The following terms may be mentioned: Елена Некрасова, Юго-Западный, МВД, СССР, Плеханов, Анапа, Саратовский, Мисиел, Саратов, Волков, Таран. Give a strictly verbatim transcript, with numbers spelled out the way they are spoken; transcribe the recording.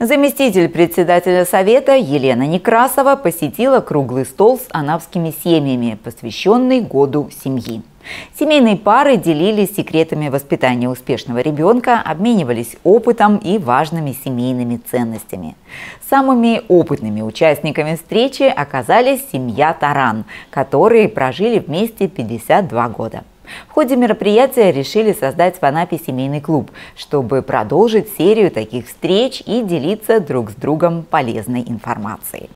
Заместитель председателя Совета Елена Некрасова посетила круглый стол с анапскими семьями, посвященный Году семьи. Семейные пары делились секретами воспитания успешного ребенка, обменивались опытом и важными семейными ценностями. Самыми опытными участниками встречи оказались семья Таран, которые прожили вместе пятьдесят два года. В ходе мероприятия решили создать в Анапе семейный клуб, чтобы продолжить серию таких встреч и делиться друг с другом полезной информацией.